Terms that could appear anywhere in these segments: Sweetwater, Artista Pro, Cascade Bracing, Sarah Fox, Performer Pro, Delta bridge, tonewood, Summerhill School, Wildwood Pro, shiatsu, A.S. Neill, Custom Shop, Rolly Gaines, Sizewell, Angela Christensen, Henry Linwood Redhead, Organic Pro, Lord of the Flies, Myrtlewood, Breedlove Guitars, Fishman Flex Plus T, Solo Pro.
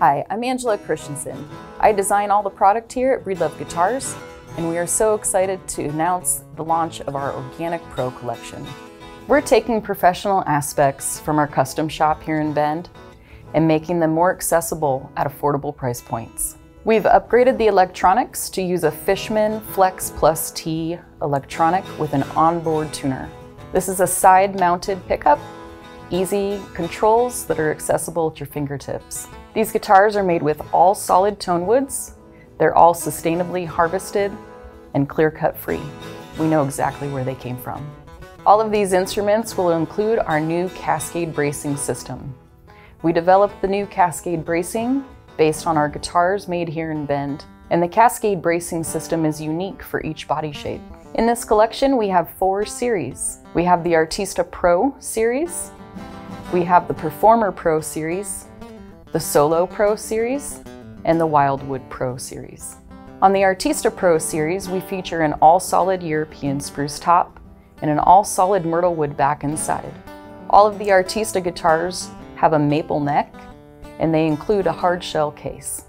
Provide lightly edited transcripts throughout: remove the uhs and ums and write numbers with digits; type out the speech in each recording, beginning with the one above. Hi, I'm Angela Christensen. I design all the product here at Breedlove Guitars, and we are so excited to announce the launch of our Organic Pro collection. We're taking professional aspects from our custom shop here in Bend and making them more accessible at affordable price points. We've upgraded the electronics to use a Fishman Flex Plus T electronic with an onboard tuner. This is a side-mounted pickup, easy controls that are accessible at your fingertips. These guitars are made with all solid tone woods. They're all sustainably harvested and clear-cut free. We know exactly where they came from. All of these instruments will include our new Cascade Bracing system. We developed the new Cascade Bracing based on our guitars made here in Bend, and the Cascade Bracing system is unique for each body shape. In this collection, we have 4 series. We have the Artista Pro series, we have the Performer Pro series, the Solo Pro series, and the Wildwood Pro series. On the Artista Pro series, we feature an all-solid European spruce top and an all-solid Myrtlewood back and side. All of the Artista guitars have a maple neck, and they include a hard shell case.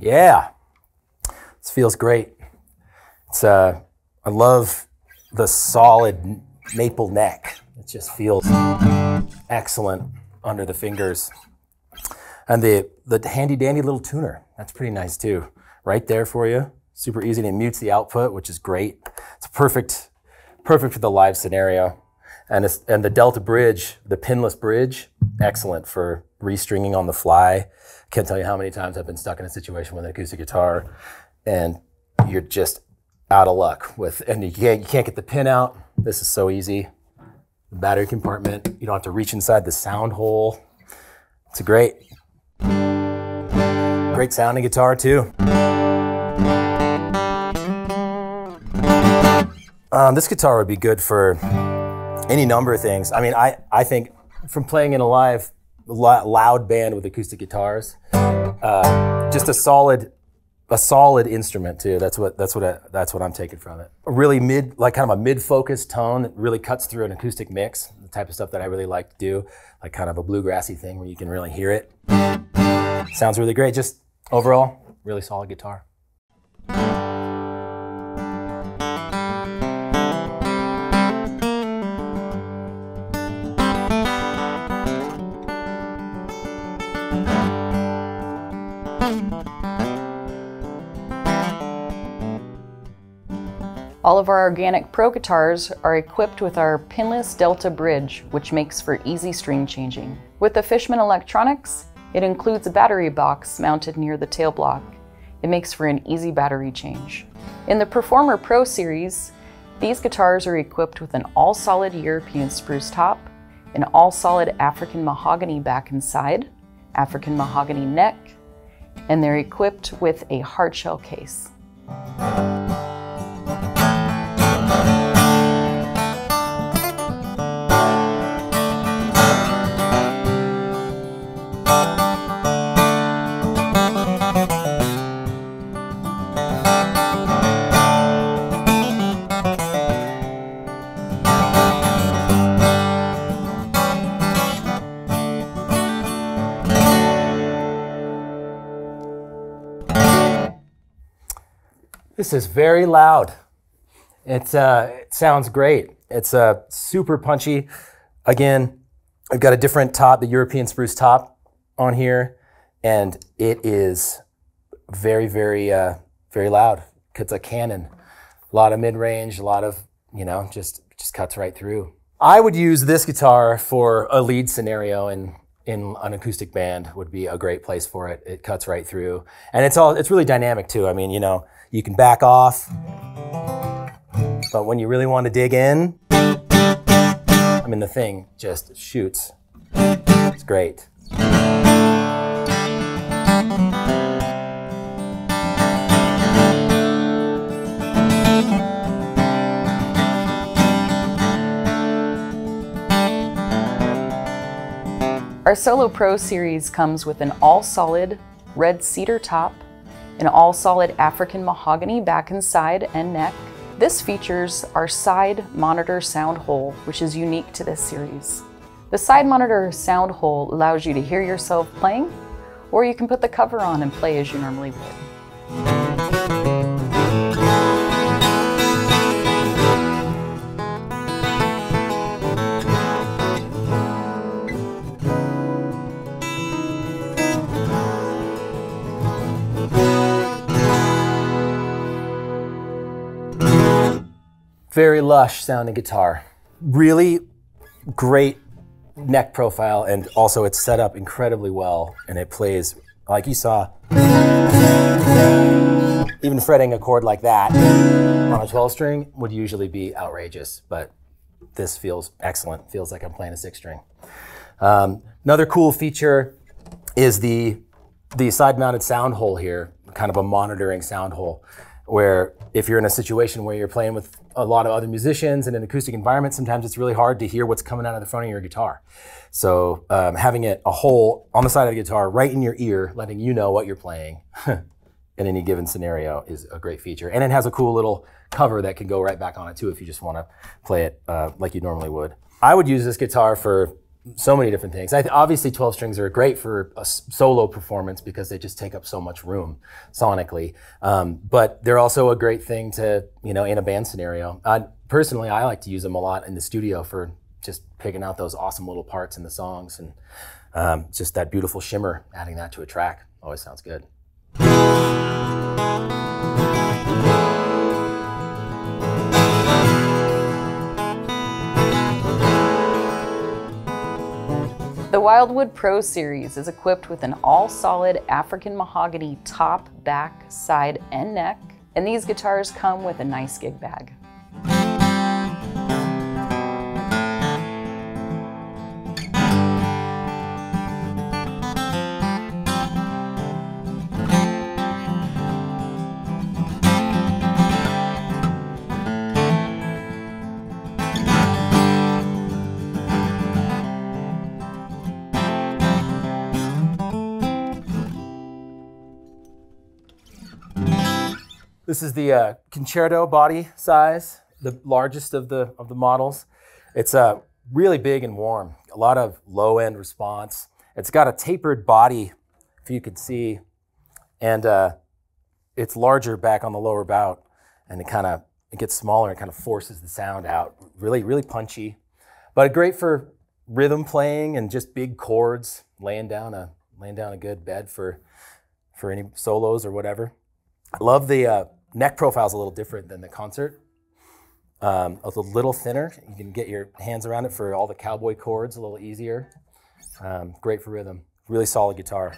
Yeah, this feels great. I love the solid maple neck. It just feels excellent under the fingers. And the handy dandy little tuner, that's pretty nice too. Right there for you, super easy, and it mutes the output, which is great. It's perfect for the live scenario. And the Delta bridge, the pinless bridge, excellent for restringing on the fly. Can't tell you how many times I've been stuck in a situation with an acoustic guitar and you're just out of luck with, and you can't get the pin out. This is so easy. The battery compartment, you don't have to reach inside the sound hole. It's a great sounding guitar too. This guitar would be good for any number of things. I mean, I think from playing in a live loud band with acoustic guitars, just a solid instrument too. That's what I'm taking from it. A really kind of a mid-focus tone that really cuts through an acoustic mix. The type of stuff that I really like to do, like kind of a bluegrassy thing where you can really hear it. Sounds really great. Just overall, really solid guitar. All of our Organic Pro guitars are equipped with our pinless Delta bridge, which makes for easy string changing. With the Fishman electronics, it includes a battery box mounted near the tail block. It makes for an easy battery change. In the Performer Pro series, these guitars are equipped with an all-solid European spruce top, an all-solid African mahogany back and side, African mahogany neck, and they're equipped with a hard shell case. This is very loud. It sounds great. It's super punchy. Again, I've got a different top, the European spruce top on here, and it is very, very loud. It's a cannon. A lot of mid-range, a lot of, you know, just cuts right through. I would use this guitar for a lead scenario, and in an acoustic band would be a great place for it. It cuts right through. And it's really dynamic too. I mean, you know, you can back off, but when you really want to dig in, I mean, the thing just shoots. It's great. Our Solo Pro series comes with an all-solid red cedar top, an all-solid African mahogany back and side and neck. This features our side monitor sound hole, which is unique to this series. The side monitor sound hole allows you to hear yourself playing, or you can put the cover on and play as you normally would. Very lush sounding guitar. Really great neck profile, and also it's set up incredibly well, and it plays, like you saw, even fretting a chord like that on a 12 string would usually be outrageous, but this feels excellent. Feels like I'm playing a 6 string. Another cool feature is the side mounted sound hole here, kind of a monitoring sound hole, where if you're in a situation where you're playing with a lot of other musicians in an acoustic environment, sometimes it's really hard to hear what's coming out of the front of your guitar. So having a hole on the side of the guitar right in your ear, letting you know what you're playing in any given scenario, is a great feature. And it has a cool little cover that can go right back on it too if you just want to play it like you normally would. I would use this guitar for so many different things. Obviously 12 strings are great for a solo performance because they just take up so much room sonically. But they're also a great thing to, in a band scenario. Personally, I like to use them a lot in the studio for just picking out those awesome little parts in the songs, and just that beautiful shimmer, adding that to a track always sounds good. The Wildwood Pro series is equipped with an all-solid African mahogany top, back, side, and neck, and these guitars come with a nice gig bag. This is the concerto body size, the largest of the models. It's really big and warm, a lot of low-end response. It's got a tapered body, if you could see, and it's larger back on the lower bout, and it gets smaller and kind of forces the sound out. Really, really punchy, but great for rhythm playing and just big chords, laying down a good bed for any solos or whatever. I love the neck profile's a little different than the concert. It's a little thinner. You can get your hands around it for all the cowboy chords a little easier. Great for rhythm. Really solid guitar.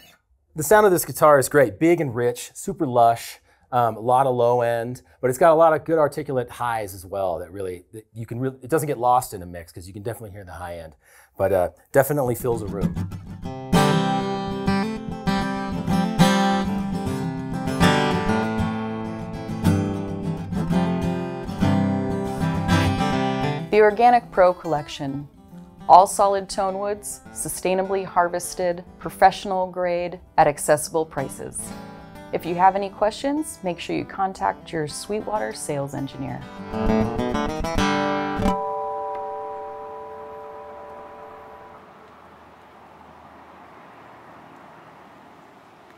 The sound of this guitar is great. Big and rich, super lush, a lot of low end, but it's got a lot of good articulate highs as well that really, it doesn't get lost in a mix because you can definitely hear the high end, but definitely fills a room. The Organic Pro collection, all solid tone woods, sustainably harvested, professional grade, at accessible prices. If you have any questions, make sure you contact your Sweetwater sales engineer.